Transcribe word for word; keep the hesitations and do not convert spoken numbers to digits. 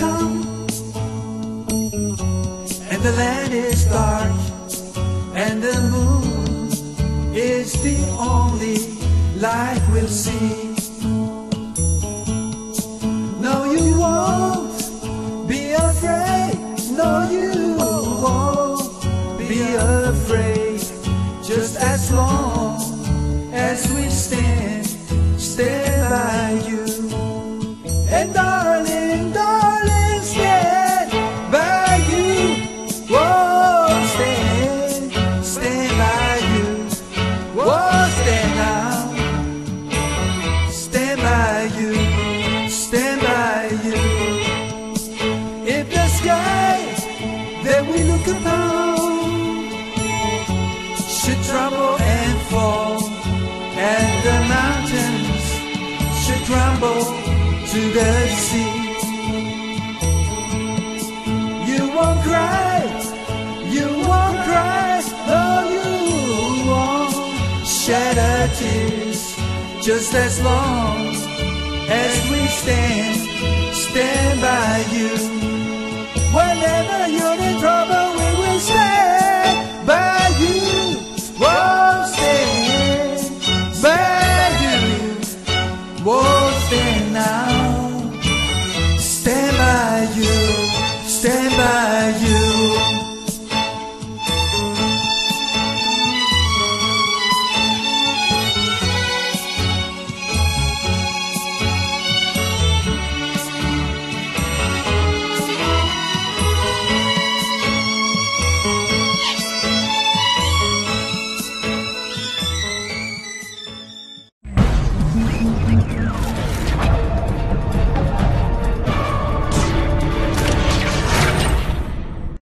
cold and the land is dark and the moon is the only light we'll see. No, you won't be afraid. No, you won't be afraid. Just as long as we stand, stand by you. And darling, darling, stand by you. Whoa, stand, stand by you. Whoa, stand now. Stand by you, stand by you. If the sky that we look upon should trouble and fall, and the mountains should crumble to the sea, you won't cry, you won't cry, no, you won't shed our tears, just as long as we stand, stand by you. Whenever you're in trouble, we will stand by you. Whoa, stand by you. Whoa, stand now.